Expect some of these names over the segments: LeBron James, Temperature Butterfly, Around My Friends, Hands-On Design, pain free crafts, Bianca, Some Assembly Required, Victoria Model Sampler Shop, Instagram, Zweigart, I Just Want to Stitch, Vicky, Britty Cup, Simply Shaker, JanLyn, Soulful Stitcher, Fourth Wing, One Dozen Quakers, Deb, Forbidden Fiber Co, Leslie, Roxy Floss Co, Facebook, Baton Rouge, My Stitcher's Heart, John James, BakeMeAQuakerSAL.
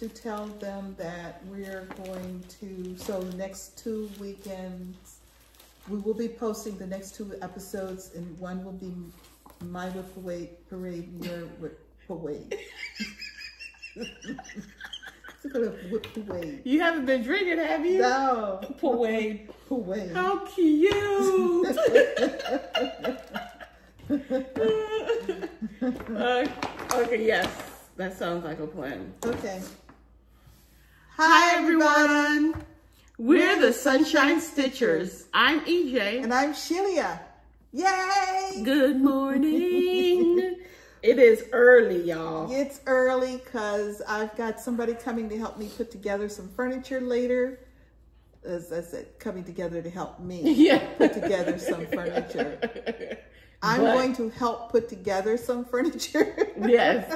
To tell them that we're going to, so the next 2 weekends, we will be posting the next 2 episodes, and one will be My Whip Parade, Your Whip Parade. You haven't been drinking, have you? No. Parade. Parade. How cute. Okay, yes. That sounds like a plan. Okay. Hi everyone. We're the Sunshine Stitchers. I'm EJ. And I'm Shelia. Yay! Good morning. It is early, y'all. It's early because I've got somebody coming to help me put together some furniture later. As I said, coming together to help me put together some furniture. I'm going to help put together some furniture. Yes.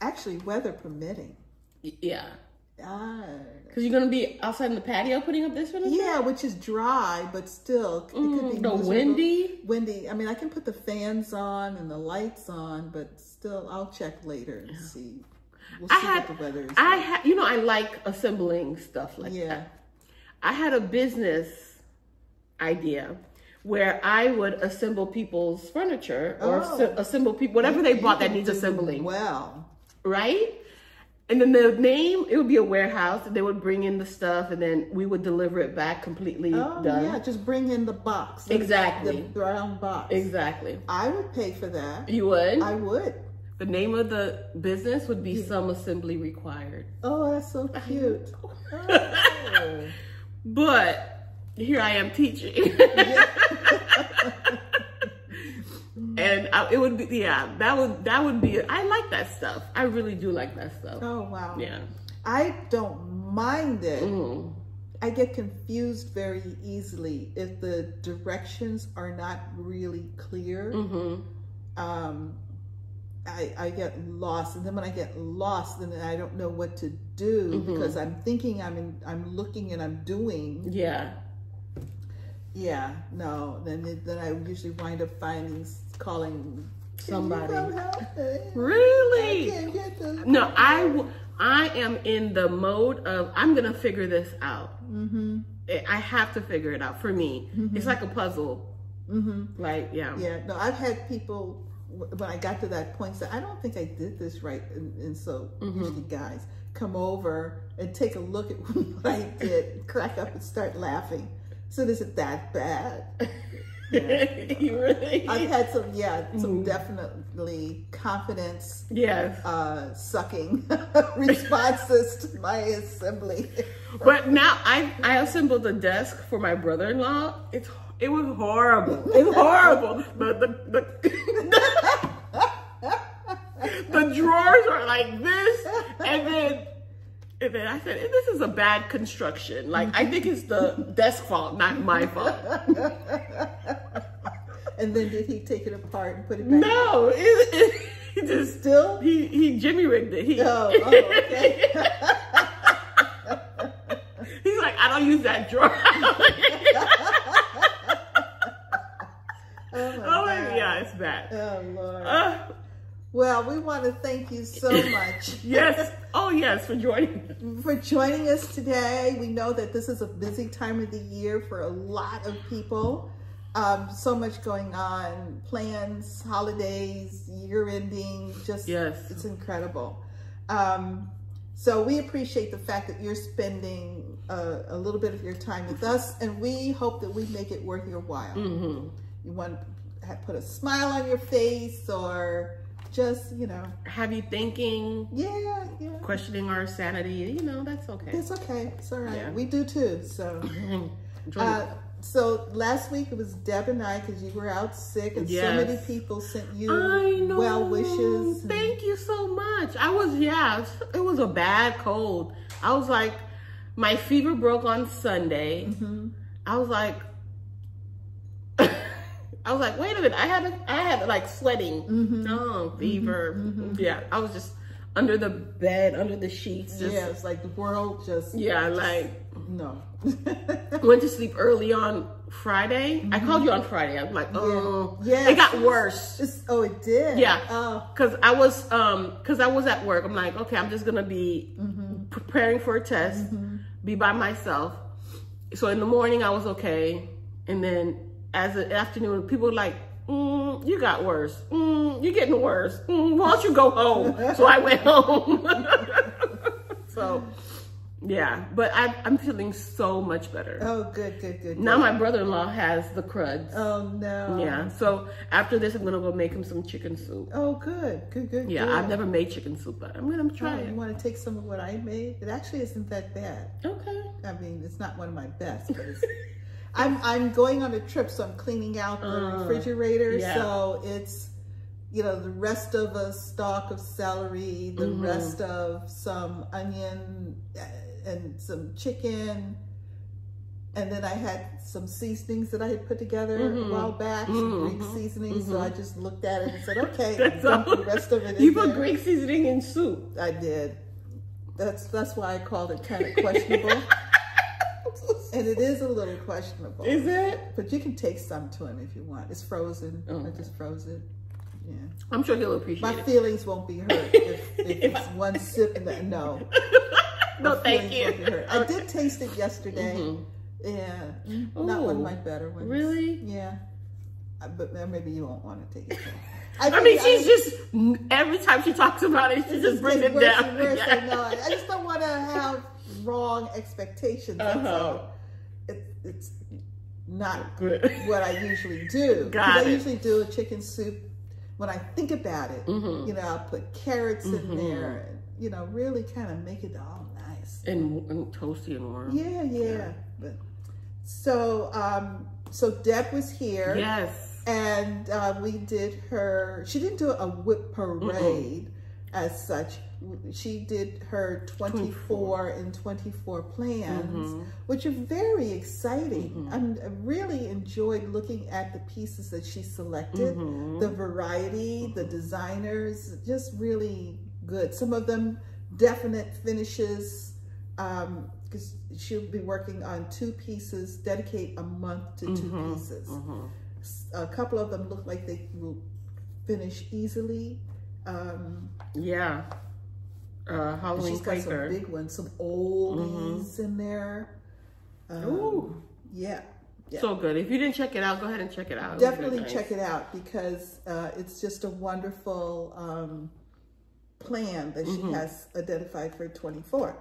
Actually, weather permitting. Yeah. Because you're going to be outside in the patio putting up this furniture? Yeah, which is dry, but still. It could be miserable. Windy? Windy. I mean, I can put the fans on and the lights on, but still, I'll check later and see. We'll see what the weather is like. You know, I like assembling stuff like that. I had a business idea where I would assemble people's furniture or assemble people, whatever they bought that needs assembling. Well. Right? And then the name, it would be a warehouse. They would bring in the stuff and then we would deliver it back completely done. Yeah, just bring in the box. Exactly. The brown box. Exactly. I would pay for that. You would? I would. The name of the business would be Some Assembly Required. Oh, that's so cute. Oh. But here I am teaching. And it would be, that would be, I like that stuff. I really do like that stuff. Oh, wow. Yeah. I don't mind it. Mm. I get confused very easily if the directions are not really clear. Mm-hmm. I get lost. And then when I get lost, then I don't know what to do because I'm thinking, I'm looking and I'm doing. Yeah. Yeah, no. Then I usually wind up calling somebody. Can you help me? Really? I can't get this. No, I am in the mode of I'm gonna figure this out. Mm-hmm. I have to figure it out for me. Mm-hmm. It's like a puzzle. Mm-hmm. Like yeah. No, I've had people when I got to that point say I don't think I did this right, and so usually guys come over and take a look at what I did, crack up and start laughing. So is it that bad? Yeah. You really? I've had some, definitely confidence sucking responses to my assembly. But now I assembled a desk for my brother-in-law. It was horrible. It's horrible. The drawers are like this, and then. And then I said, this is a bad construction. Like, I think it's the desk fault, not my fault. And then did he take it apart and put it back? No, it just still, he jimmy rigged it. Okay. He's like, I don't use that drawer. Oh my God. Yeah, it's bad. Oh, Lord. Well, we want to thank you so much. yes, for joining us. For joining us today. We know that this is a busy time of the year for a lot of people. So much going on, plans, holidays, year ending, just it's incredible. So we appreciate the fact that you're spending a little bit of your time with us, and we hope that we make it worth your while. Mm-hmm. You want to put a smile on your face or just, have you thinking, questioning our sanity, that's okay. It's okay. It's all right. Yeah. We do too. So, so last week it was Deb and I, because you were out sick and so many people sent you well wishes. Thank you so much. I was, it was a bad cold. I was like, my fever broke on Sunday. Mm-hmm. I was like, wait a minute, I had like sweating, fever. I was just under the bed, under the sheets. Just, yeah, it's like the world just... Yeah, like... No. Went to sleep early on Friday. Mm-hmm. I called you on Friday. I'm like, oh. Yeah. It got worse. Oh, it did? Yeah. Oh. Because I was at work. I'm like, okay, I'm just going to be preparing for a test, be by myself. So in the morning, I was okay. And then as an afternoon, people were like, you got worse. You're getting worse. Why don't you go home? So I went home. So... Yeah, but I'm feeling so much better. Oh, good, good, good. Now my brother-in-law has the cruds. Oh, no. Yeah, so after this, I'm going to go make him some chicken soup. Oh, good, good, good, yeah, good. I've never made chicken soup, but I'm going to try it. You want to take some of what I made? It actually isn't that bad. Okay. I mean, it's not one of my best, but it's... I'm going on a trip, so I'm cleaning out the refrigerator, yeah. So it's... You know, the rest of a stalk of celery, the rest of some onion and some chicken. And then I had some seasonings that I had put together a while back, some Greek seasoning. So I just looked at it and said, okay, dump the rest of it in. You put Greek seasoning in soup. I did. That's why I called it kind of questionable. And it is a little questionable. Is it? But you can take some to him if you want. It's frozen. Oh, okay. I just froze it. Yeah. I'm sure he'll appreciate it. My feelings won't be hurt if it's one sip and that, no. No, thank you. Okay. I did taste it yesterday. Yeah. Ooh, not one of my better ones. Really? Yeah. But maybe you won't want to take it. I mean, she's just, every time she talks about it, she just brings it down. And worse and no, I just don't want to have wrong expectations. That's all. It's not good. What I usually do. Got it. I usually do a chicken soup. When I think about it, you know, I'll put carrots in there, and, you know, really kind of make it all nice. And toasty and warm. Yeah, yeah. But, so, Deb was here. Yes. And we did her, she didn't do a whip parade as such. She did her 24 and 24 plans, which are very exciting. I really enjoyed looking at the pieces that she selected, the variety, the designers, just really good. Some of them definite finishes, because she'll be working on two pieses, dedicate a month to two pieces. A couple of them look like they will finish easily. Yeah. She's got some big ones, some oldies in there. Ooh. Yeah, yeah. So good. If you didn't check it out, go ahead and check it out. Definitely check it out because it's just a wonderful plan that she has identified for 24.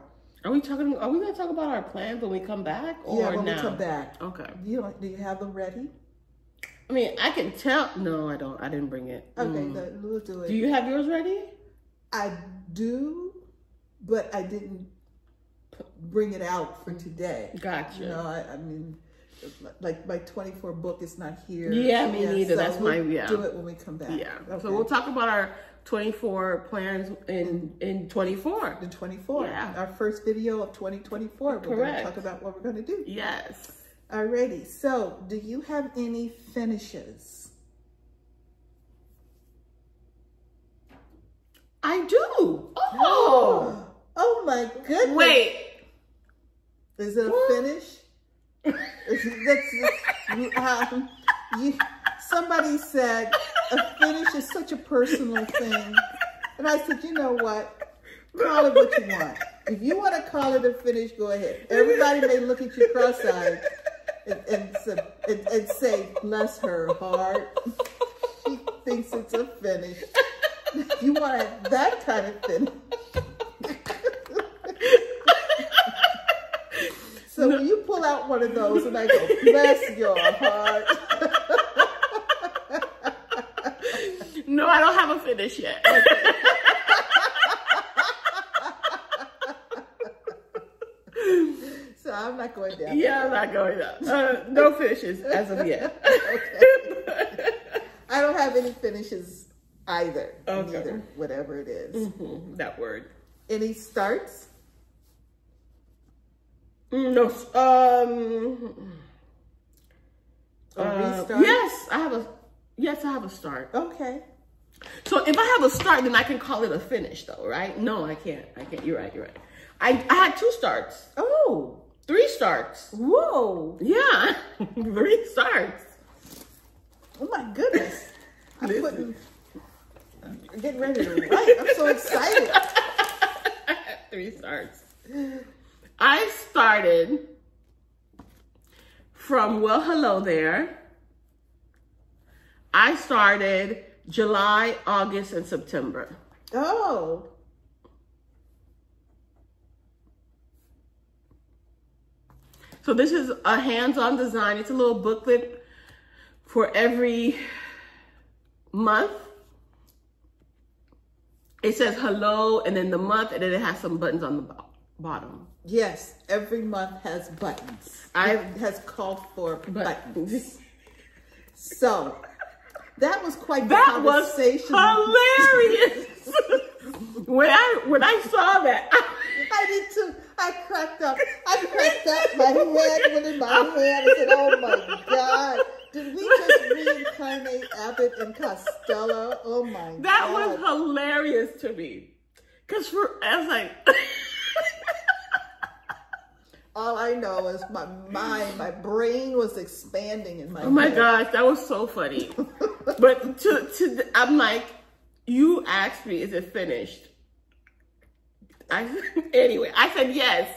Are we going to talk about our plans when we come back? Or yeah, when we come back. Okay. Do you have them ready? I mean, I can tell. No, I don't. I didn't bring it. Okay, then we'll do it. Do you have yours ready? I do. But I didn't bring it out for today. Gotcha. You know, I mean, like my 24 book is not here. Yeah, me neither. So that's we'll do it when we come back. Yeah. Okay. So we'll talk about our 24 plans in 24. In 24. Yeah. Our first video of 2024. Correct. We're going to talk about what we're going to do. Yes. Alrighty. So, do you have any finishes? I do. Oh. Oh my goodness. Wait. Is it a finish? Somebody said a finish is such a personal thing. And I said, you know what? Call it what you want. If you want to call it a finish, go ahead. Everybody may look at you cross-eyed and say, bless her heart. She thinks it's a finish. You want that kind of finish. So when you pull out one of those and I go, bless your heart. No, I don't have a finish yet. Okay. So I'm not going down. Yeah, I'm not going down. No finishes as of yet. Okay. I don't have any finishes either. Okay. Neither, whatever it is. That word. Any starts? No. Yes, I have a start. Okay. So if I have a start, then I can call it a finish though, right? No, I can't. I can't. You're right. You're right. I had two starts. Oh, three starts. Whoa. Yeah. Three starts. Oh my goodness. I'm getting ready to write. I'm so excited. Three starts. I started from Well Hello There. I started July, August, and September. Oh. So this is a hands-on design. It's a little booklet for every month. It says hello and then the month, and then it has some buttons on the bottom. Yes, every month has buttons. It has called for buttons. So that was quite the conversation. That was hilarious. when I saw that, I did too. I cracked up. My head went in my hand. I said, "Oh my God! Did we just reincarnate Abbott and Costello? Oh my God!" That was hilarious to me, because I was like. All I know is my mind, my brain was expanding in my head. Oh my gosh, that was so funny. But I'm like, you asked me, is it finished? Anyway, I said yes.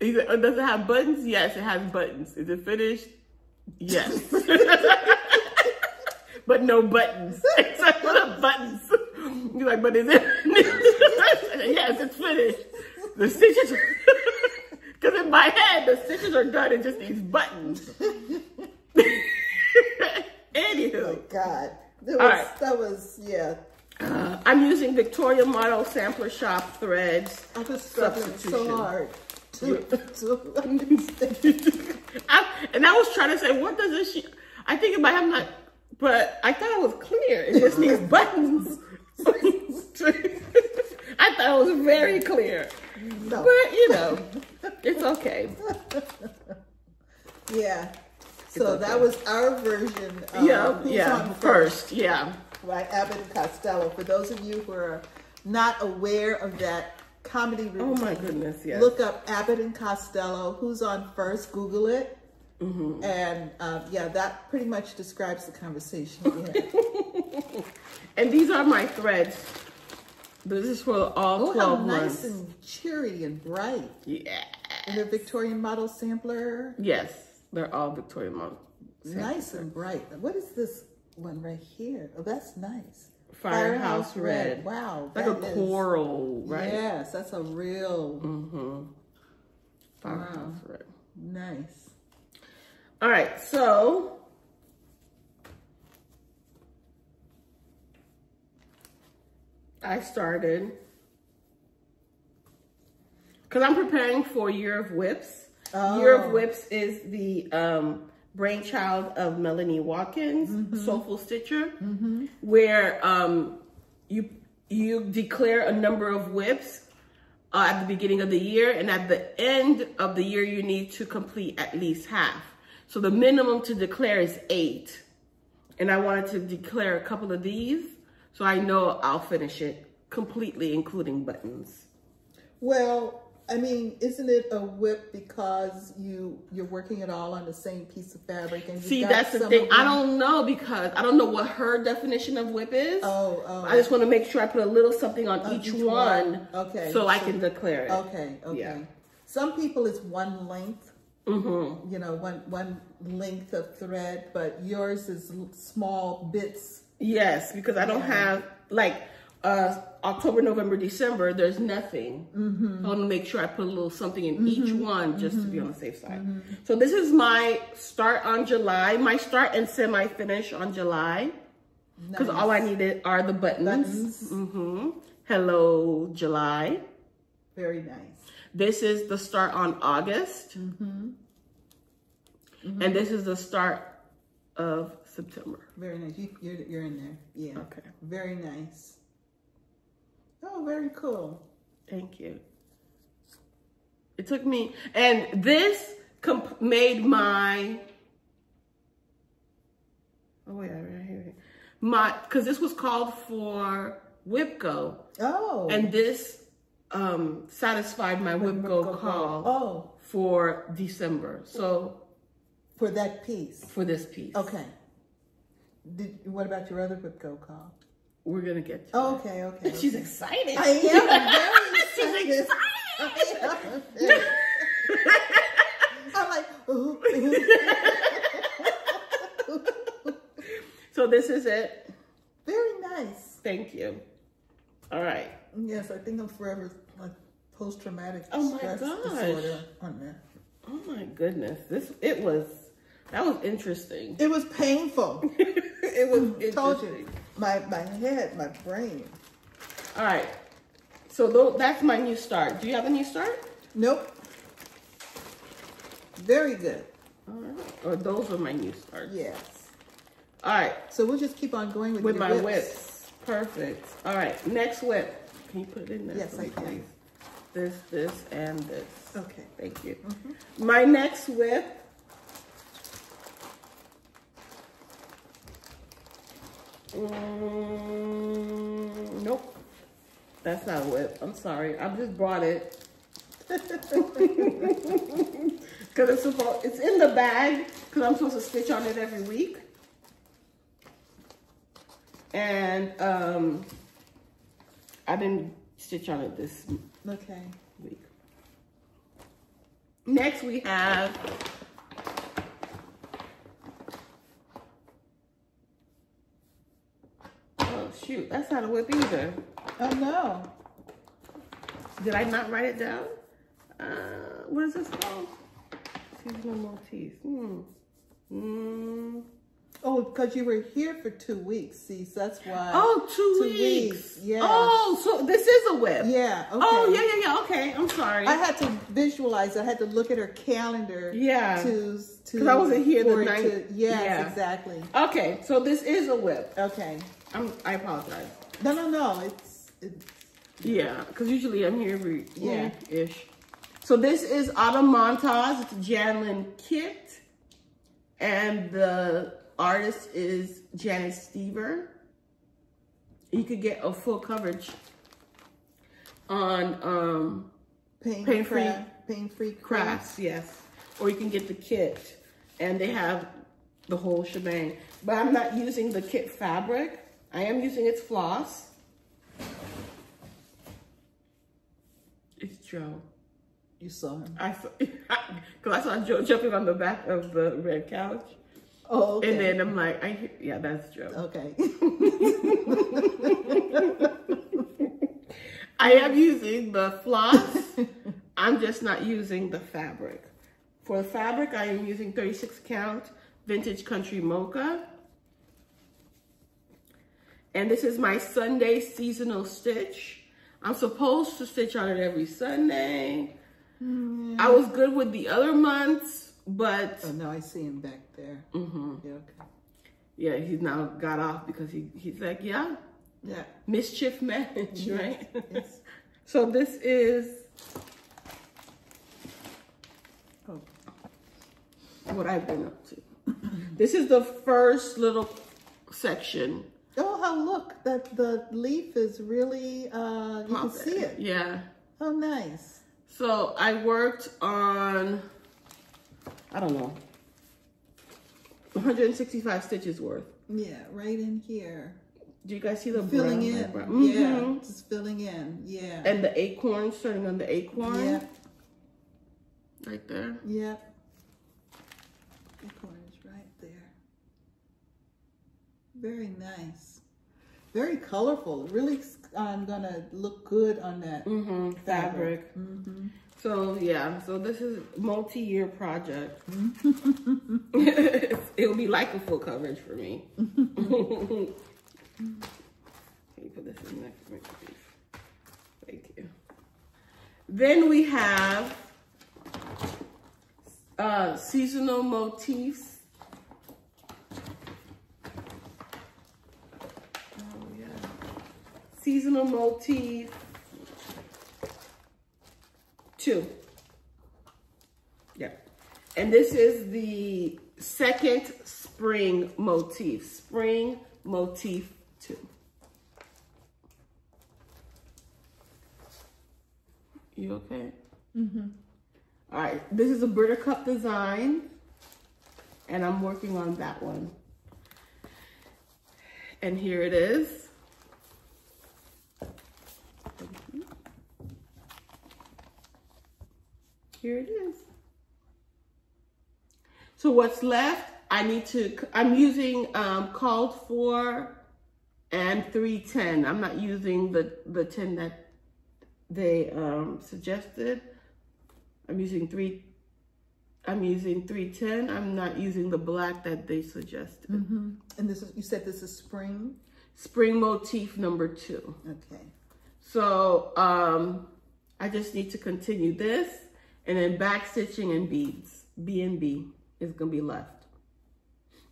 He said, does it have buttons? Yes, it has buttons. Is it finished? Yes. But no buttons. Except for the buttons. He's like, but is it finished? I said, yes, it's finished. The stitches... Because in my head, the stitches are done and just these buttons. Anywho. Oh, God. That was, yeah. I'm using Victoria Model Sampler Shop threads. I was struggling so hard to understand. And I was trying to say, what does this... I think it might have not... But I thought it was clear. It just needs buttons. I thought it was very clear. No. But, you know... It's okay. Yeah. So okay. That was our version of First. Yeah. By Abbott and Costello. For those of you who are not aware of that comedy routine, oh my goodness, yes. Look up Abbott and Costello, Who's on First, Google it. Mm-hmm. And yeah, that pretty much describes the conversation we had. And these are my threads. This is for all 12 months. Nice and cheery and bright. Yeah. And they're Victorian Model Sampler. Yes, they're all Victorian Model Sampler. Nice and bright. What is this one right here? Oh, that's nice. Firehouse Red. Wow. Like a coral, right? Yes, that's a real. Mm-hmm. Firehouse Red. Nice. All right, so. I started, because I'm preparing for Year of Whips. Oh. Year of Whips is the brainchild of Melanie Watkins, mm-hmm. Soulful Stitcher, mm-hmm. where you declare a number of whips at the beginning of the year, and at the end of the year, you need to complete at least half. So the minimum to declare is 8. And I wanted to declare a couple of these, so I know I'll finish it completely, including buttons. Well, I mean, isn't it a whip because you're working it all on the same piece of fabric? And see, that's the thing. I don't know, because I don't know what her definition of whip is. Oh. I just want to make sure I put a little something on each one. Okay. So I can declare it. Okay. Yeah. Some people it's one length. Mm-hmm. You know, one length of thread, but yours is small bits. Yes, because I don't have, like, October, November, December, there's nothing. Mm-hmm. I want to make sure I put a little something in mm-hmm. each one just mm-hmm. to be on the safe side. Mm-hmm. So this is my start on July, my start and semi-finish on July. Because all I needed are the buttons. Mm-hmm. Hello, July. Very nice. This is the start on August. Mm-hmm. Mm-hmm. And this is the start of September. Very nice. You're in there. Yeah. Okay. Very nice. Oh, very cool. Thank you. It took me, and this made my. Oh wait, I because this was called for WIPCO. Oh. And this satisfied my WIPCO call for December. So for that piece. For this piece. Okay. What about your other WIPCO call? We're gonna get to it. Okay. She's excited. I am. Very excited. She's excited. I'm like, ooh, ooh. So this is it. Very nice. Thank you. All right. Yes, I think I'm forever like post-traumatic stress disorder on that. Oh my goodness. That was interesting. It was painful. It was interesting. Told you. My head, my brain. All right. So that's my new start. Do you have a new start? Nope. Very good. All right. Or those are my new starts. Yes. All right. So we'll just keep on going with my whips. Perfect. All right. Next whip. Can you put it in there? Yes, I can. This, and this. Okay. Thank you. Mm-hmm. My next whip nope. That's not a whip. I'm sorry. I just brought it. Because it's in the bag because I'm supposed to stitch on it every week. And I didn't stitch on it this week. Next we have shoot, that's not a whip either. Oh no. Did I not write it down? What is this called? Seasonal Maltese. Oh, because you were here for 2 weeks. See, so that's why. Oh, two weeks. Yeah. Oh, so this is a whip. Yeah. Okay. Oh, yeah. Okay. I'm sorry. I had to visualize. I had to look at her calendar. Yeah. Because I wasn't here the night. Yes, exactly. Okay. So this is a whip. Okay. I apologize. No. It's yeah, because usually I'm here every week-ish. So this is Autumn Montage. It's a JanLyn kit. And the artist is Janice Stever. You could get a full coverage on pain free crafts, yes. Or you can get the kit and they have the whole shebang. But I'm not using the kit fabric. I am using its floss. It's Joe. You saw him? I saw Joe jumping on the back of the red couch. Oh, okay. And then I'm like, yeah, that's Joe. Okay. I am using the floss. I'm just not using the fabric. For the fabric, I am using 36 count vintage country mocha. And this is my Sunday seasonal stitch. I'm supposed to stitch on it every Sunday. Mm. I was good with the other months, but... Oh, no, I see him back there. Mm-hmm. Yeah, okay. Yeah, he's now got off because he's like, yeah? Yeah. Mischief managed, yes, right? Yes. So this is... what I've been up to. This is the first little section. Oh, how look, that the leaf is really, you can see it. Yeah. Oh, nice. So I worked on, I don't know, 165 stitches worth. Yeah, right in here. Do you guys see the filling in? Mm-hmm. Yeah, just filling in, yeah. And the acorn, starting on the acorn. Yeah. Right there. Yeah. Acorn is right there. Very nice. Very colorful. Really, I'm gonna look good on that fabric. Mm-hmm. So yeah, so this is multi-year project. It'll be like a full coverage for me. Let me put this in next to me, please. Thank you. Then we have seasonal motifs. Oh yeah. Seasonal motif 2. Yeah. And this is the second spring motif. Spring motif too. You okay? Mm-hmm. All right, this is a Britty Cup design, and I'm working on that one. And here it is. Here it is. So what's left, I need to, I'm using called for and 310. I'm not using the 10 that they suggested. I'm using 310. I'm not using the black that they suggested. Mm-hmm. And this is, you said this is spring? Spring motif number 2. Okay. So I just need to continue this, and then back stitching and beads. B&B is gonna be left.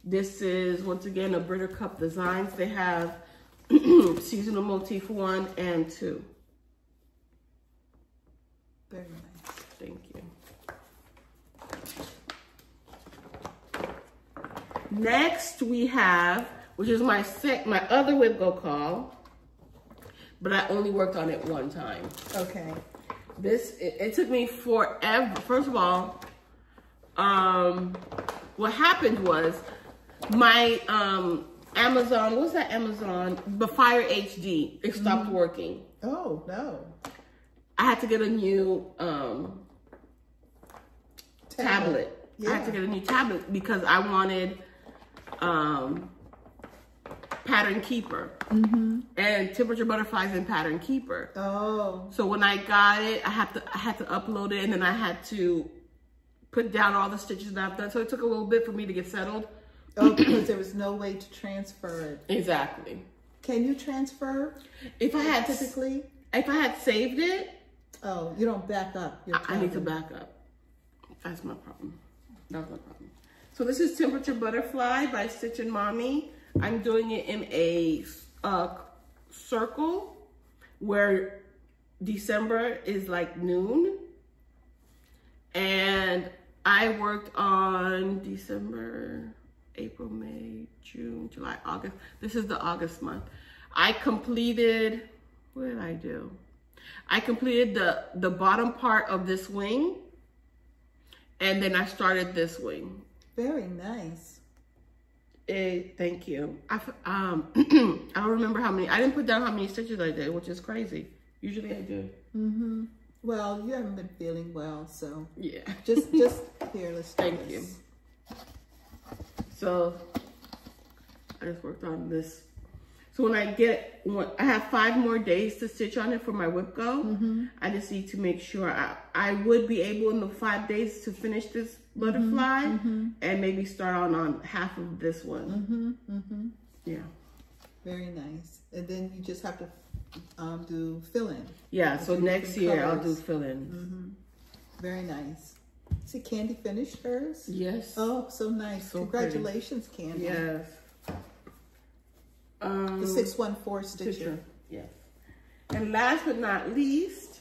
This is, once again, a Britty Cup Designs. They have seasonal motif 1 and 2. Very nice. Thank you. Next we have, which is my other Whip Go Call, but I only worked on it one time. Okay. It took me forever. First of all, what happened was my Amazon, what's that Amazon? The Fire HD, it stopped working. Oh, no. I had to get a new tablet. Yeah. I had to get a new tablet because I wanted Pattern Keeper. Mm-hmm. And Temperature Butterflies and Pattern Keeper. Oh. So when I got it, I had to upload it, and then I had to put down all the stitches that I've done. So it took a little bit for me to get settled. Oh, because there was no way to transfer it. Exactly. Can you transfer? If I had typically, if I had saved it. Oh, you don't back up. I need to back up. That's my problem. That's my problem. So this is Temperature Butterfly by Stitch and Mommy. I'm doing it in a circle where December is like noon. And I worked on December, April, May, June, July, August. This is the August month. I completed, what did I do? I completed the bottom part of this wing, and then I started this wing. Very nice. Thank you. I don't remember how many. I didn't put down how many stitches I did, which is crazy. Usually I do. Mm-hmm. Well, you haven't been feeling well, so yeah. Just here. Let's thank this. You. So I just worked on this. So when I get, I have 5 more days to stitch on it for my Whip Go. Mm-hmm. I just need to make sure I would be able in the 5 days to finish this butterfly, mm-hmm, and maybe start on half of this one. Mm-hmm. Mm-hmm. Yeah. Very nice. And then you just have to do fill-in. Yeah, so next year colors. I'll do fill-ins. Mm-hmm. Very nice. See, Candy finished hers? Yes. Oh, so nice. So congratulations, pretty. Candy. Yes. The 614 stitcher. Yes. And last but not least,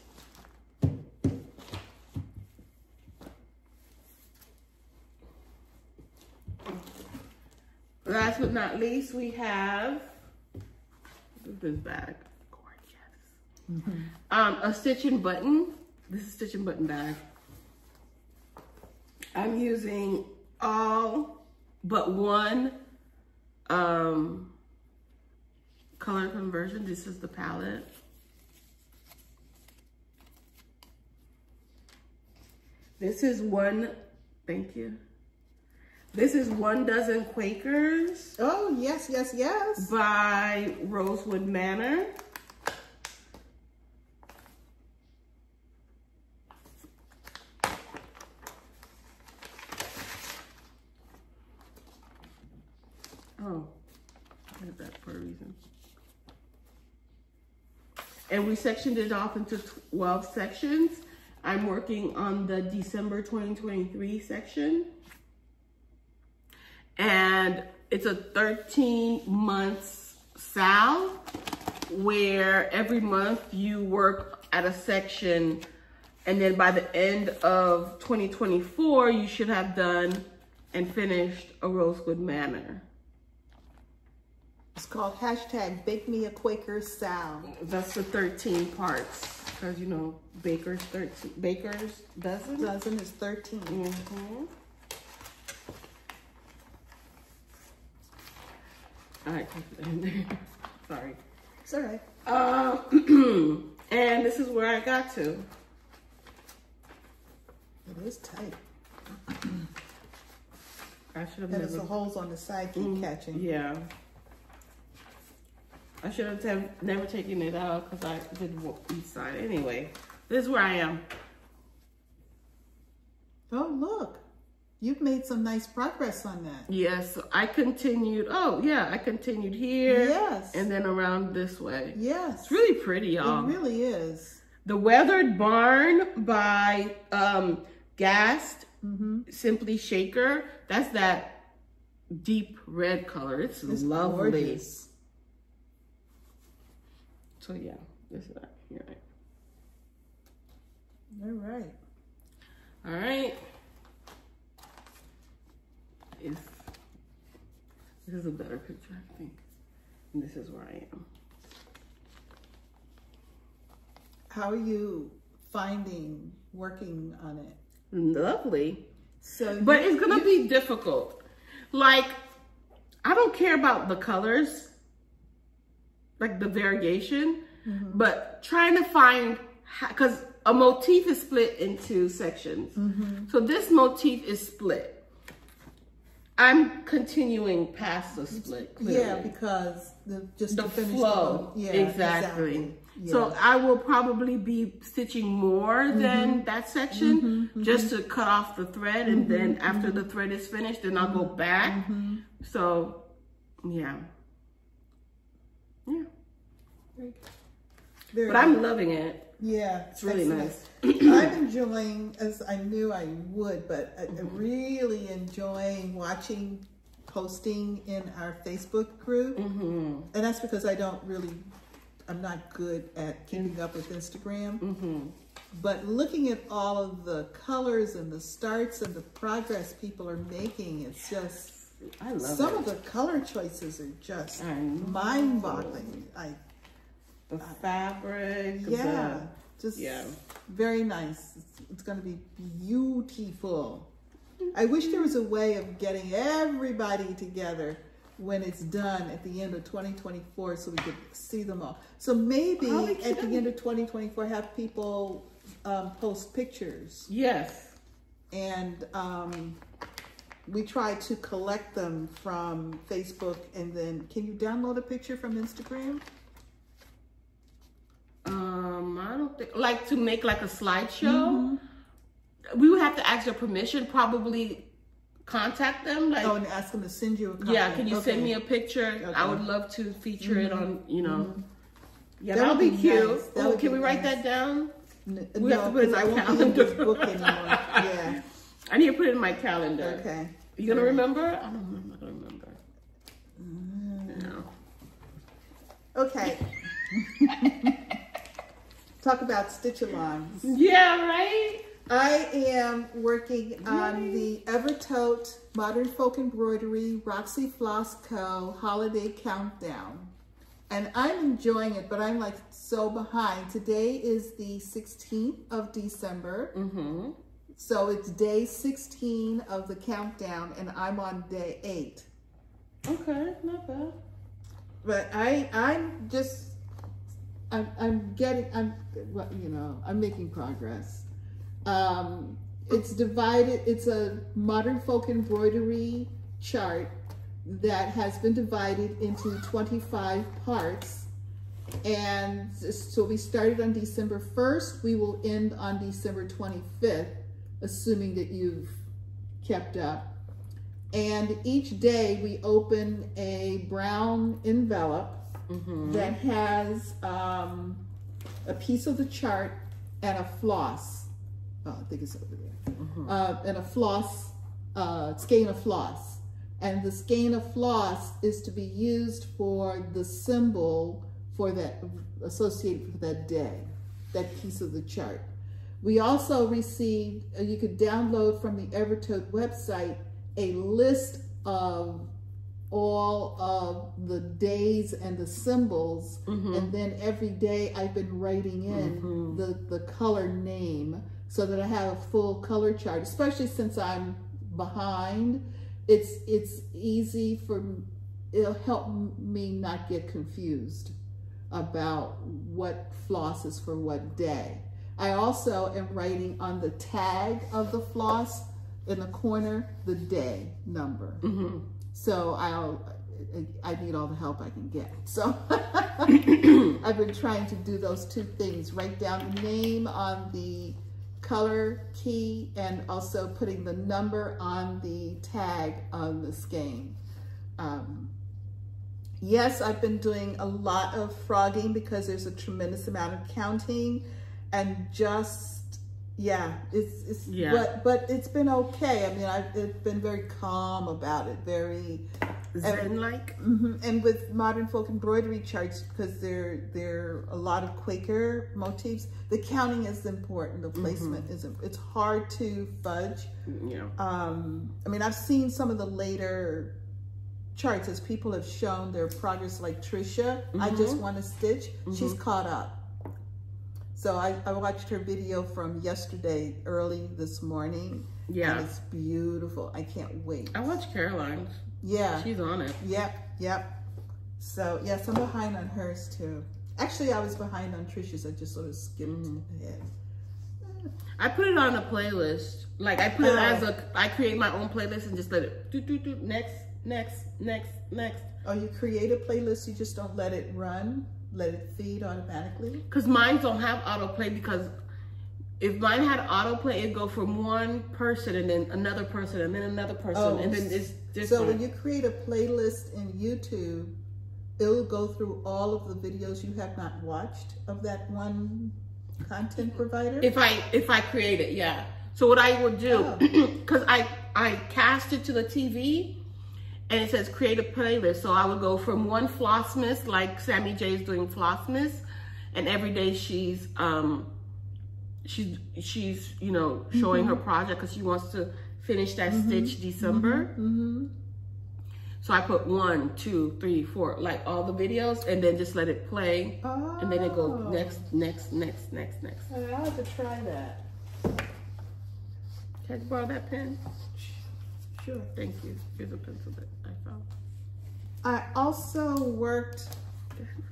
we have this bag. Gorgeous. Mm-hmm. A Stitch N Button. This is Stitch N Button bag. I'm using all but one color conversion. This is the palette. This is one, thank you. This is One Dozen Quakers. Oh, yes, yes, yes. By Rosewood Manor. Oh, I did that for a reason. And we sectioned it off into 12 sections. I'm working on the December 2023 section. And it's a 13-month sal where every month you work at a section, and then by the end of 2024, you should have done and finished a Rosewood Manor. It's called hashtag Bake Me a Quaker Sound. That's the 13 parts, because you know bakers 13, bakers dozen. Dozen is 13. Mm-hmm. All right, sorry. It's all right. And this is where I got to. It is tight. I should have never. There's the holes on the side keep catching. Yeah. I should have never taken it out because I did each side. Anyway, this is where I am. Oh, look. You've made some nice progress on that. Yes, so I continued. Oh, yeah, I continued here. Yes. And then around this way. Yes. It's really pretty, y'all. It really is. The Weathered Barn by Gast, Simply Shaker. That's that deep red color. It's lovely. Gorgeous. So, yeah, this is that. You're right. All right. All right. This is a better picture, I think. And this is where I am. How are you finding working on it? Lovely. So, but it's gonna be difficult. Like, I don't care about the colors, like the variegation, but trying to find, because a motif is split into sections. So this motif is split. I'm continuing past the split, clearly. Yeah, because the flow. Yeah, exactly. Yes. So I will probably be stitching more than that section just to cut off the thread. And then after the thread is finished, then I'll go back. So, yeah. Yeah. There but I'm loving it. Yeah, it's really nice. I'm enjoying, as I knew I would, but I'm really enjoying watching posting in our Facebook group. And that's because I'm not good at keeping up with Instagram. But looking at all of the colors and the starts and the progress people are making, it's just, I love some of the color choices are just mind-boggling. The fabric, very nice. It's going to be beautiful. I wish there was a way of getting everybody together when it's done at the end of 2024 so we could see them all. So maybe at the end of 2024 have people post pictures. Yes. And we try to collect them from Facebook, and then can you download a picture from Instagram? I don't think, like, to make like a slideshow, we would have to ask your permission, probably contact them, like, and ask them to send you a copy. Yeah, can you send me a picture? I would love to feature it on, you know. Yeah, that would be cute. Nice. Ooh, can we write that down? We have to put it in my calendar. Yeah, I need to put it in my calendar. Okay, you gonna remember? I don't know, I'm not gonna remember. No. Okay. Talk about stitch alongs. Yeah, right? I am working on the Evertote Modern Folk Embroidery Roxy Floss Co. Holiday Countdown. And I'm enjoying it, but I'm like so behind. Today is the 16th of December. So it's day 16 of the countdown, and I'm on day 8. Okay, not bad. But I'm just... I'm making progress. It's divided. It's a modern folk embroidery chart that has been divided into 25 parts. And so we started on December 1st. We will end on December 25th, assuming that you've kept up. And each day we open a brown envelope that has a piece of the chart and a floss. Oh, I think it's over there. And a floss, skein of floss. And the skein of floss is to be used for the symbol for that associated with that day, that piece of the chart. We also received, you could download from the Evertote website, a list of all of the days and the symbols, and then every day I've been writing in the color name so that I have a full color chart, especially since I'm behind. It's easy for, it'll help me not get confused about what floss is for what day. I also am writing on the tag of the floss in the corner, the day number. So I need all the help I can get. So I've been trying to do those two things, write down the name on the color key and also putting the number on the tag on this game. Yes, I've been doing a lot of frogging because there's a tremendous amount of counting and just, yeah. But it's been okay. I mean, I've been very calm about it, very zen-like. And with modern folk embroidery charts, because they're a lot of Quaker motifs, the counting is important, the placement isn't. It's hard to fudge. Yeah. I mean, I've seen some of the later charts as people have shown their progress, like Tricia, I Just Want to Stitch, she's caught up. So I watched her video from yesterday, early this morning. Yeah. And it's beautiful. I can't wait. I watched Caroline's. Yeah. She's on it. Yep, yep. So, yes, I'm behind on hers too. Actually, I was behind on Tricia's. I just sort of skimmed ahead. I put it on a playlist. Like, I put it as a, I create my own playlist and just let it do, next. Oh, you create a playlist, you just don't let it run? Let it feed automatically? Because mine don't have autoplay, because if mine had autoplay, it'd go from one person and then another person and then another person and then it's different. So when you create a playlist in YouTube, it'll go through all of the videos you have not watched of that one content provider? If I create it, yeah. So what I would do, because I cast it to the TV, and it says create a playlist. So I would go from one Flossmas, like Sammy J's doing Flossmas, and every day she's you know, showing her project because she wants to finish that stitch December. So I put 1, 2, 3, 4, like all the videos, and then just let it play, and then it goes next. I'll have to try that. Can I borrow that pen? Sure. Thank you. Here's a pencil that I found. I also worked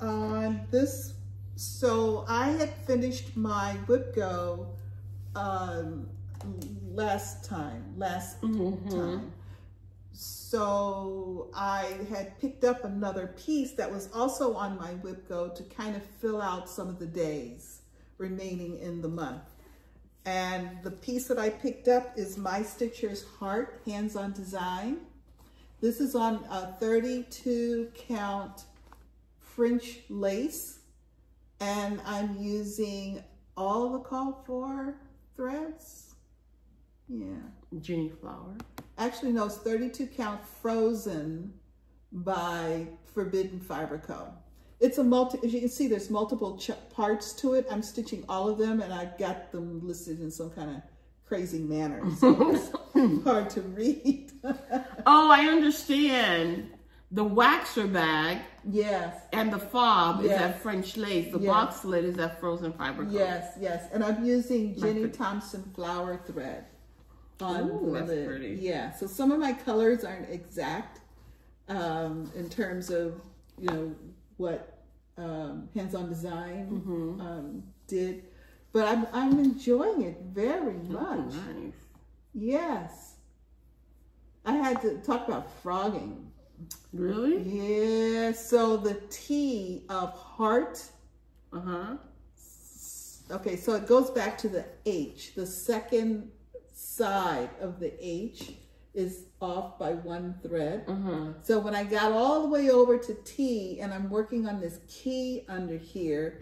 on this. So I had finished my Whip Go last time. So I had picked up another piece that was also on my Whip Go to kind of fill out some of the days remaining in the month. And the piece that I picked up is My Stitcher's Heart, Hands-On Design. This is on a 32 count French lace. And I'm using all the called for threads. Yeah. Jenny Flower. Actually, no, it's 32 count Frozen by Forbidden Fiber Co. It's a multi, as you can see, there's multiple parts to it. I'm stitching all of them, and I've got them listed in some kind of crazy manner. So it's hard to read. Oh, I understand. The waxer bag. Yes. And the fob is that French lace. The box lid is that Frozen Fiber. Yes, yes. And I'm using Jenny Thompson flower thread on the lid. That's pretty. Yeah. So some of my colors aren't exact in terms of, you know, what Hands-On Design did, but I'm enjoying it very much. Nice. Yes, I had to talk about frogging. Really? Yeah. So the T of heart. Okay, so it goes back to the H. The second side of the H is off by one thread. So when I got all the way over to T, and I'm working on this key under here.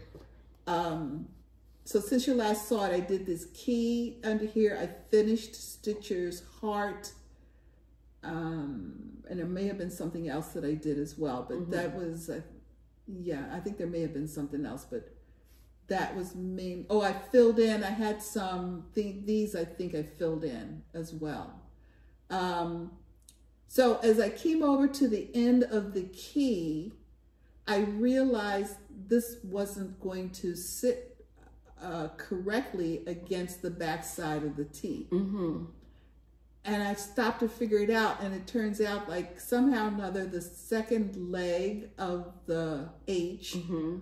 So since you last saw it, I did this key under here. I finished Stitcher's Heart. And there may have been something else that I did as well, but that was, yeah, I think there may have been something else, but that was main. Oh, I filled in, I had some, these I think I filled in as well. So as I came over to the end of the key, I realized this wasn't going to sit correctly against the back side of the T. Mm-hmm. And I stopped to figure it out, and it turns out like somehow or another the second leg of the H mm-hmm.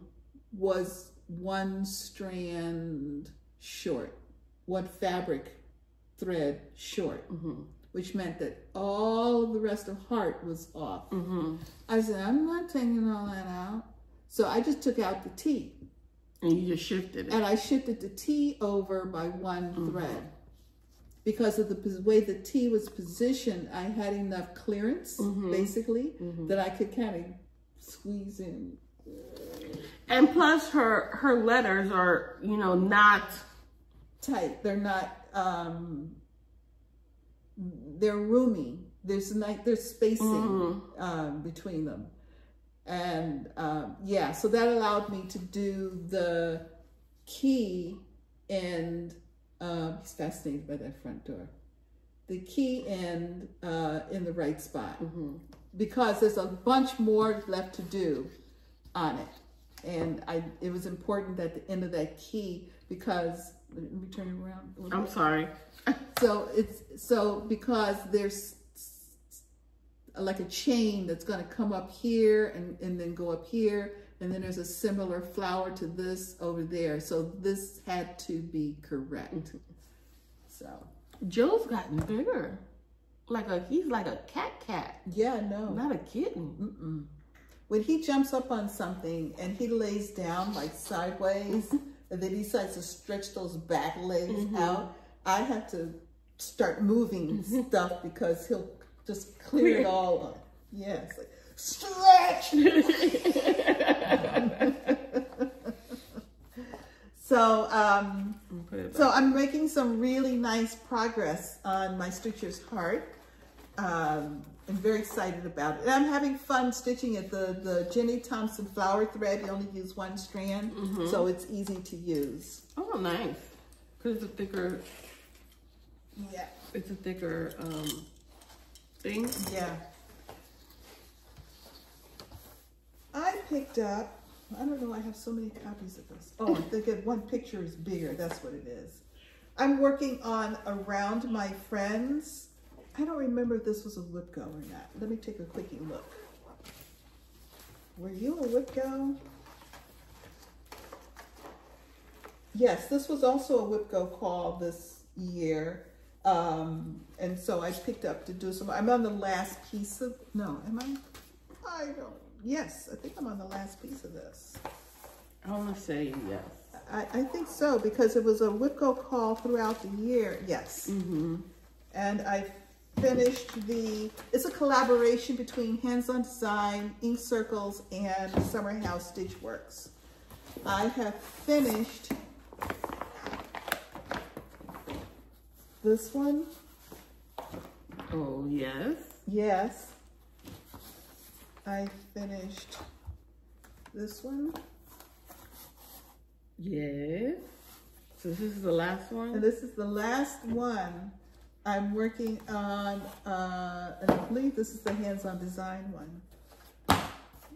was one strand short, one fabric thread short, mm-hmm. which meant that all of the rest of heart was off. Mm-hmm. I said, I'm not taking all that out. So I just took out the T. And you just shifted it. And I shifted the T over by one mm-hmm. thread. Because of the way the T was positioned, I had enough clearance, mm-hmm. basically, mm-hmm. that I could kind of squeeze in. And plus her letters are, you know, not tight. They're not, they're roomy. There's spacing mm-hmm. Between them. And yeah, so that allowed me to do the key and he's fascinated by that front door. The key end in the right spot mm-hmm. because there's a bunch more left to do on it, and it was important at the end of that key because let me turn it around. I'm sorry. Because there's like a chain that's going to come up here and then go up here. And then there's a similar flower to this over there. So this had to be correct. Mm-hmm. So Joe's gotten bigger. He's like a cat. Yeah, no. Not a kitten. Mm-mm. When he jumps up on something and he lays down like sideways mm-hmm. and then he decides to stretch those back legs mm-hmm. out, I have to start moving stuff because he'll just clear it all up. Yes. Yeah, stretch. So I'm making some really nice progress on My Stitcher's Heart. I'm very excited about it. And I'm having fun stitching it. The Jenny Thompson flower thread, you only use one strand, mm-hmm. so it's easy to use. Oh, nice. Because it's a thicker, yeah. It's a thicker thing. Yeah. I picked up, I don't know, I have so many copies of this. Oh, I think one picture is bigger. That's what it is. I'm working on Around My Friends. I don't remember if this was a Whipco or not. Let me take a quickie look. Were you a Whipco? Yes, this was also a Whipco call this year. And so I picked up to do some, I'm on the last piece of, no, am I don't know. Yes, I think I'm on the last piece of this. I want to say yes. I think so, because it was a Whipco call throughout the year. Yes. Mm-hmm. And I finished it's a collaboration between Hands-On Design, Ink Circles, and Summer House Stitch Works. I have finished this one. Oh, yes. Yes. I finished this one. Yes. So this is the last one? And this is the last one. I'm working on, and I believe this is the Hands-On Design one.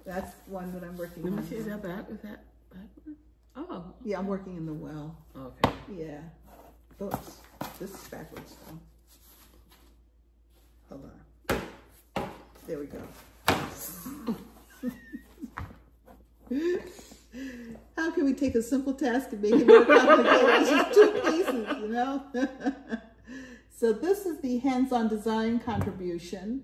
That's one that I'm working on. Let me see, that back? Is that backwards? Oh. Yeah, I'm working in the well. Okay. Yeah. Oops. This is backwards though. Hold on. There we go. How can we take a simple task and make it more complicated? It's just two pieces, you know? So this is the Hands-On Design contribution.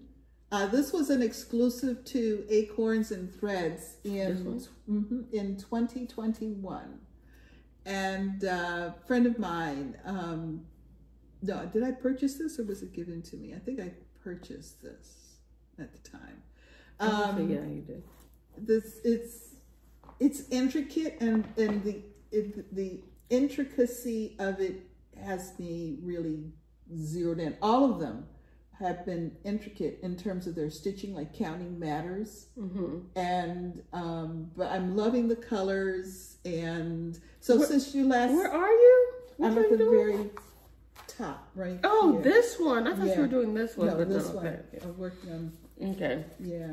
This was an exclusive to Acorns and Threads in 2021. And a friend of mine, no, did I purchase this or was it given to me? I think I purchased this at the time. Yeah, you did. It's intricate, and the intricacy of it has me really zeroed in. All of them have been intricate in terms of their stitching, like counting matters. Mm-hmm. And but I'm loving the colors, and so since you last. Where are you? I'm at the very top, right? Oh, here. This one. I thought you were doing this one. No, but this one. Okay. I worked on. Okay. Yeah.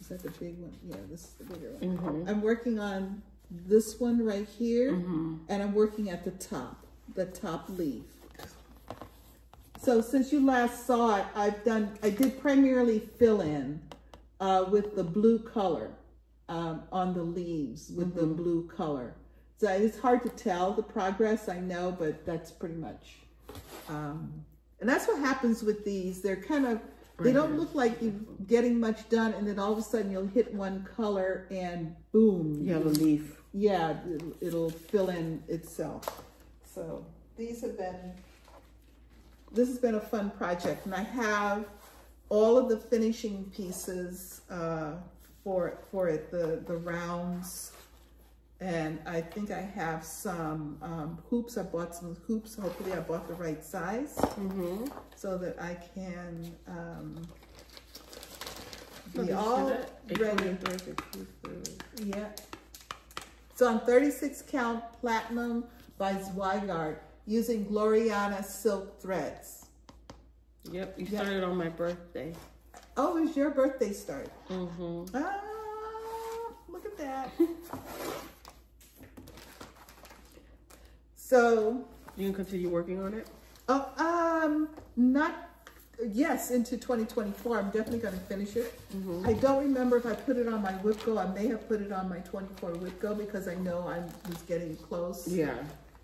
Is that the big one? Yeah, this is the bigger one. Mm-hmm. I'm working on this one right here, mm-hmm. and I'm working at the top leaf. So since you last saw it, I've done, I did primarily fill in with the blue color on the leaves with mm-hmm. the blue color. So it's hard to tell the progress, I know, but that's pretty much, and that's what happens with these. They're kind of, they don't look like you're getting much done, and then all of a sudden you'll hit one color and boom. You have a leaf. Yeah, it'll fill in itself. So these have been, this has been a fun project, and I have all of the finishing pieces for it, the rounds, and I think I have some hoops. I bought some hoops. Hopefully I bought the right size, mm-hmm. so that I can be all ready. Yeah. So on 36 count platinum by Zweigart, using Gloriana silk threads. Yep, you started on my birthday. Oh, it was your birthday start. Mm-hmm. Ah, look at that. So you can continue working on it? Oh, yes, into 2024. I'm definitely going to finish it. Mm-hmm. I don't remember if I put it on my whip go. I may have put it on my 24 whip go because I know I was getting close. Yeah.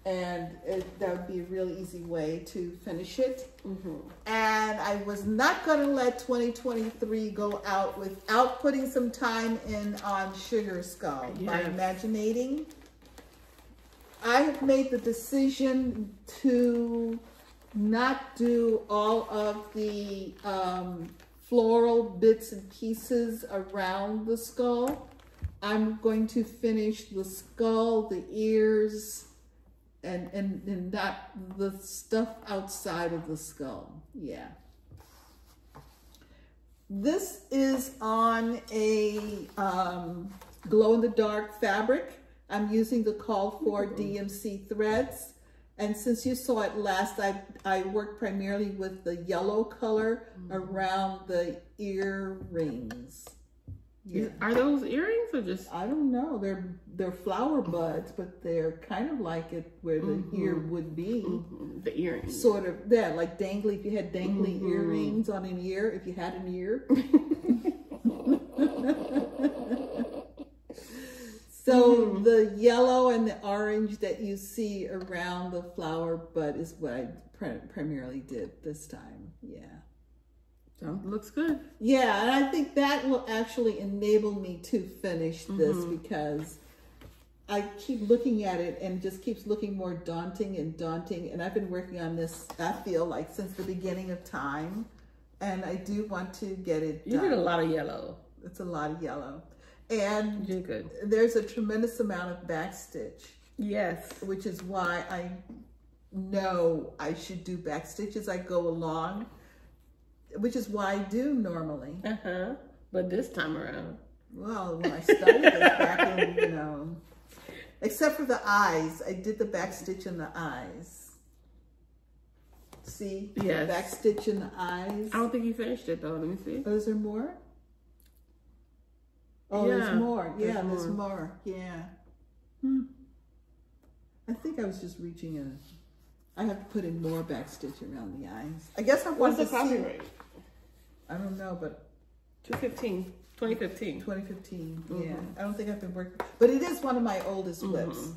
And that would be a really easy way to finish it. Mm-hmm. And I was not going to let 2023 go out without putting some time in on Sugar Skull by Imaginating. I have made the decision to not do all of the floral bits and pieces around the skull. I'm going to finish the skull, the ears, and not the stuff outside of the skull. Yeah. This is on a glow-in-the-dark fabric. I'm using the Call For DMC threads. And since you saw it last, I worked primarily with the yellow color around the earrings. Yeah. Are those earrings or just? I don't know. They're flower buds, but they're kind of like it where the mm-hmm. ear would be. Mm-hmm. The earrings. Sort of, yeah, like dangly, if you had dangly mm-hmm. earrings on an ear, if you had an ear. So mm-hmm. the yellow and the orange that you see around the flower bud is what I primarily did this time. Yeah. So looks good. Yeah, and I think that will actually enable me to finish this mm-hmm. because I keep looking at it and it just keeps looking more daunting and daunting. And I've been working on this, I feel like, since the beginning of time. And I do want to get it done. You did a lot of yellow. It's a lot of yellow. And you did good. There's a tremendous amount of backstitch. Yes. Which is why I know I should do backstitch as I go along. Which is why I do normally. Uh-huh. But this time around. Well, when I started this back in, you know. Except for the eyes. I did the back stitch in the eyes. See? Yes. The back stitch in the eyes. I don't think you finished it, though. Let me see. Oh, is there more? Oh, yeah. There's more. Yeah, there's more. Yeah. Hmm. I think I was just reaching in. I have to put in more backstitch around the eyes. I guess I want to see. What's the copyright? I don't know, but 2015. Mm-hmm. Yeah, I don't think I've been working, but it is one of my oldest whips, mm-hmm.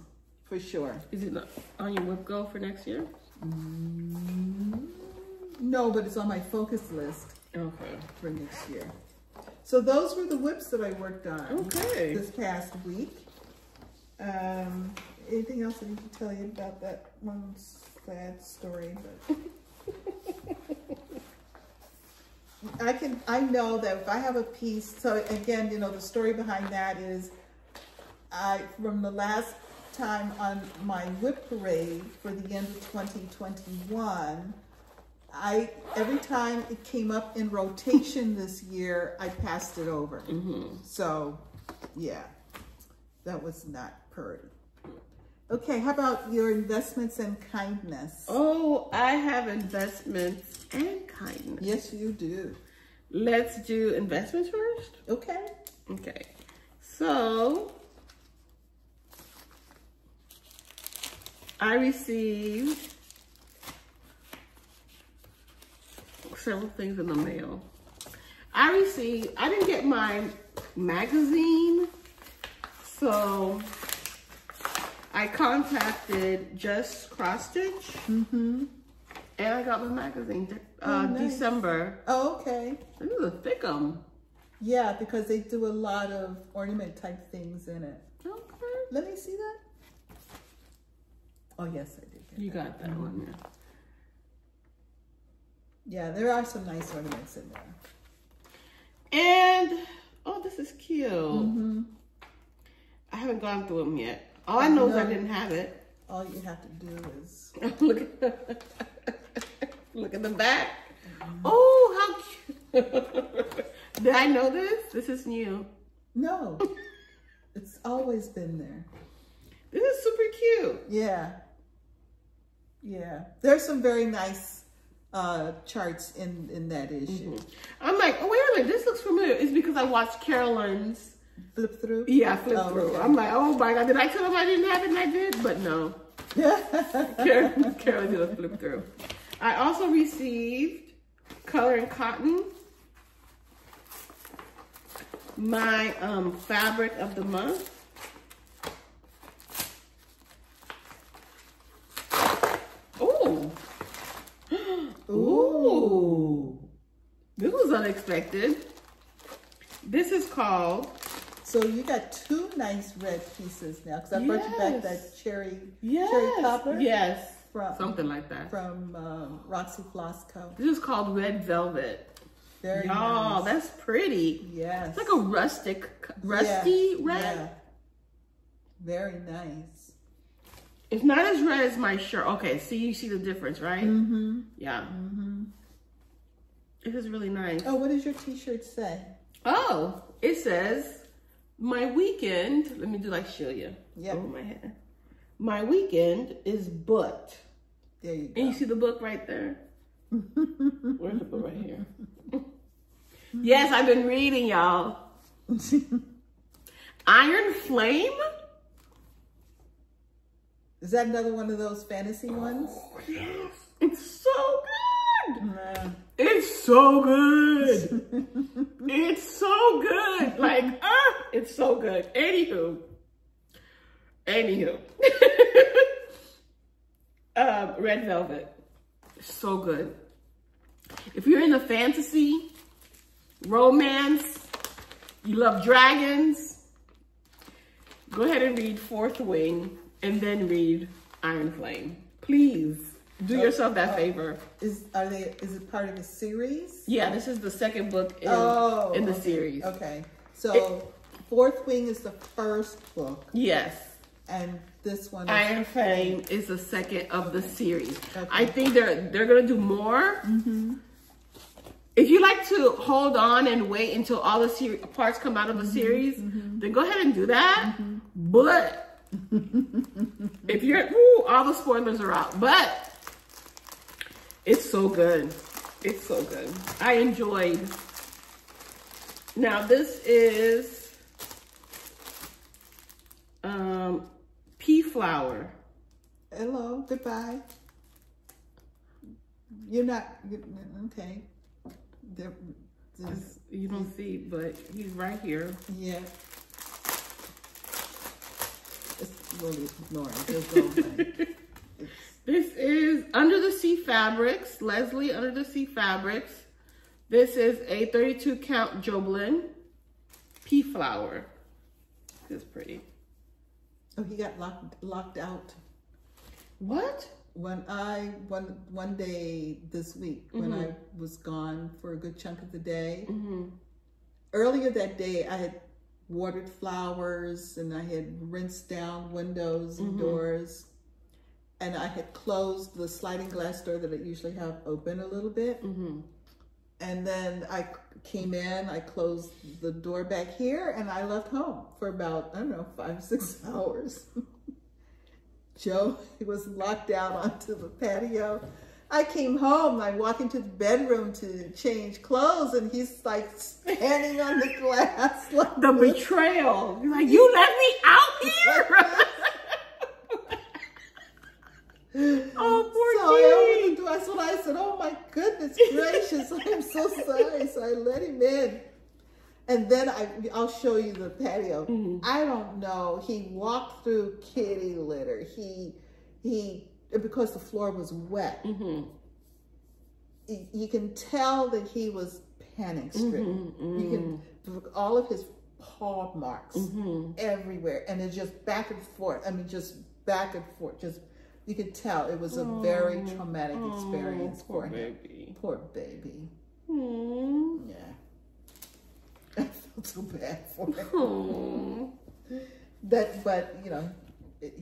for sure. Is it on your whip go for next year? Mm-hmm. No, but it's on my focus list. Okay, for next year. So those were the whips that I worked on. Okay. This past week. Anything else I need to tell you about that one sad story? But I know that if I have a piece, so again, you know, the story behind that is from the last time on my whip parade for the end of 2021, every time it came up in rotation this year, I passed it over. Mm-hmm. So yeah, that was not pretty. Okay, how about your investments and kindness? Oh, I have investments and kindness. Yes, you do. Let's do investments first. Okay. Okay. So, I received several things in the mail. I didn't get my magazine, so I contacted Just Cross Stitch, and I got my magazine nice. December. Oh, okay. This is a thick one. Yeah, because they do a lot of ornament type things in it. Okay. Let me see that. Oh, yes, I did. You got that one, yeah. Yeah, there are some nice ornaments in there. And, oh, this is cute. I haven't gone through them yet. All I know is I didn't have it. All you have to do is look at the back. Oh, how cute! Did I know this? This is new. No, it's always been there. This is super cute. Yeah, yeah. There's some very nice charts in that issue. I'm like, oh wait a minute, this looks familiar. It's because I watched Carolyn's Flip Through? Yeah, Flip Through. Okay. I'm like, oh my God, did I tell them I didn't have it? And I did, but no. Carol did a Flip Through. I also received Color and Cotton, my fabric of the month. Oh. Ooh. This was unexpected. This is called... So you got two nice red pieces now, because I brought you back that cherry copper. Yes, from, something like that. From Roxy Floss Co. This is called Red Velvet. Very nice. Oh, that's pretty. Yes. It's like a rusty red. Yeah. Very nice. It's not as red as my shirt. Okay, so you see the difference, right? Mm-hmm. Yeah. Mm-hmm. This is really nice. Oh, what does your t-shirt say? Oh, it says... My weekend, let me do like Shelia. Yeah. Over my head. My weekend is booked. There you go. And you see the book right there? Where's the book right here? Yes, I've been reading, y'all. Iron Flame? Is that another one of those fantasy ones? Yes. It's so good. Nah. It's so good. It's so good. Like, it's so good. Anywho. Red Velvet. So good. If you're into fantasy, romance, you love dragons, go ahead and read Fourth Wing and then read Iron Flame. Please. Do yourself that favor. Is it part of a series? Yeah, this is the second book in the series. Okay. So Fourth Wing is the first book. Yes. And this one is Iron Flame is the second of the series. Okay. I think they're gonna do more. If you like to hold on and wait until all the parts come out of the series, then go ahead and do that. But if you're all the spoilers are out, but it's so good. It's so good. I enjoyed. Now this is pea flower. Hello, goodbye. Okay. You don't see, but he's right here. Yeah. It's really ignoring. It's okay. This is Under the Sea Fabrics, Leslie Under the Sea Fabrics. This is a 32 count Jobelin pea flower. This is pretty. Oh, he got locked out. What? One day this week when I was gone for a good chunk of the day. Earlier that day, I had watered flowers and I had rinsed down windows and doors. And I had closed the sliding glass door that I usually have open a little bit. And then I came in, I closed the door back here, and I left home for about, I don't know, 5 or 6 hours. Joe was locked out onto the patio. I came home, I walk into the bedroom to change clothes, and he's like standing on the glass. Like the this. Betrayal. You're like, you let me out here? Oh, poor Jimmy. So I opened the door, that's what I said, oh my goodness gracious, I'm so sorry. So I let him in. And then I'll show you the patio. Mm-hmm. I don't know. He walked through kitty litter. Because the floor was wet. Mm-hmm. You can tell that he was panic-stricken. Mm-hmm. You can all of his paw marks everywhere, and it's just back and forth. I mean, just back and forth. Just you could tell it was a very traumatic experience for him. Poor baby. Mm. Yeah. I felt so bad for him. Aww. That, but you know,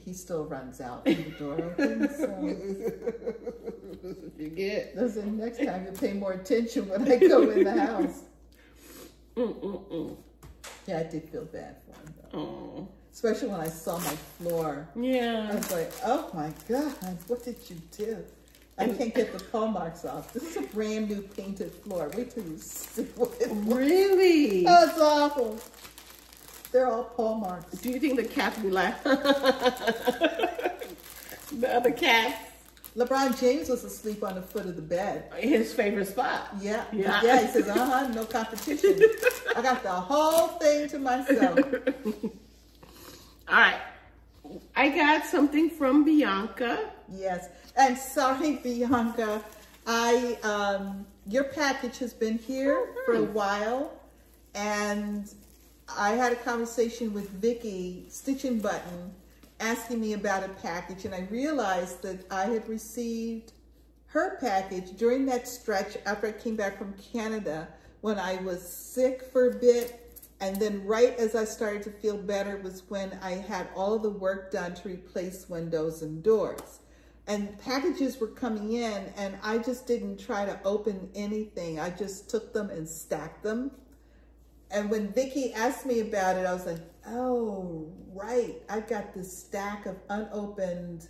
he still runs out when the door opens. So. You get. Listen, next time you pay more attention when I go in the house. Yeah, I did feel bad for him though. Aww. Especially when I saw my floor. Yeah. I was like, oh my God, what did you do? I can't get the paw marks off. This is a brand new painted floor. Wait till you see what it looks. Really? That's awful. They're all paw marks. Do you think the cats be like the other cat? LeBron James was asleep on the foot of the bed. His favorite spot. Yeah. Yeah. Yeah, he says, no competition. I got the whole thing to myself. All right. I got something from Bianca. Yes. And sorry, Bianca, your package has been here for a while, and I had a conversation with Vicky, Stitch and Button, asking me about a package, and I realized that I had received her package during that stretch after I came back from Canada when I was sick for a bit. And then right as I started to feel better was when I had all the work done to replace windows and doors. And packages were coming in, and I just didn't try to open anything. I just took them and stacked them. And when Vicky asked me about it, I was like, oh, right. I've got this stack of unopened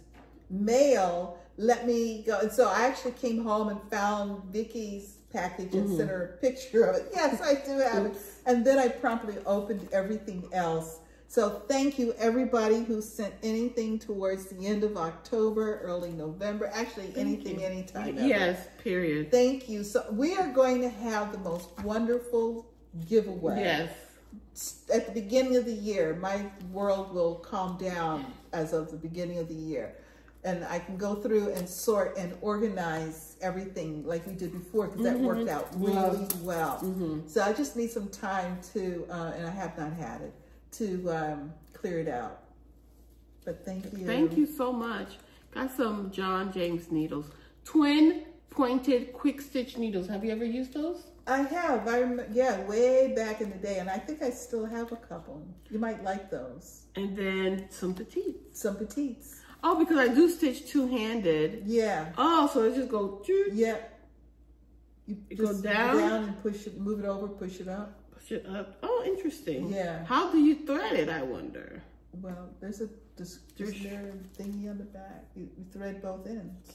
mail. Let me go. And so I actually came home and found Vicky's package and sent her a picture of it. Yes, I do have it. And then I promptly opened everything else. So thank you, everybody who sent anything towards the end of October, early November, actually anything, anytime. Yes, period. Thank you. So we are going to have the most wonderful giveaway. Yes. At the beginning of the year, my world will calm down as of the beginning of the year. And I can go through and sort and organize everything like we did before, because that worked out really well. So I just need some time to, and I have not had it, to clear it out. But thank you. Thank you so much. Got some John James needles. Twin pointed quick stitch needles. Have you ever used those? I have. Yeah, way back in the day. And I think I still have a couple. You might like those. And then some petites. Some petites. Oh, because I do stitch two-handed. Yeah. Oh, so it just goes... Yeah. You just go down and push it, move it over, push it up. Push it up. Oh, interesting. Yeah. How do you thread it, I wonder? Well, there's a thingy on the back. You thread both ends.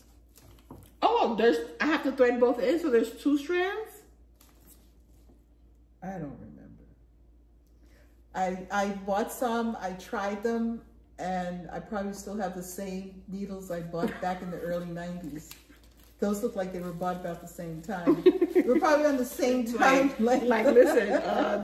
Oh, I have to thread both ends, so there's two strands? I don't remember. I bought some, I tried them, and I probably still have the same needles I bought back in the early 90s. Those look like they were bought about the same time. We're probably on the same time. Like listen,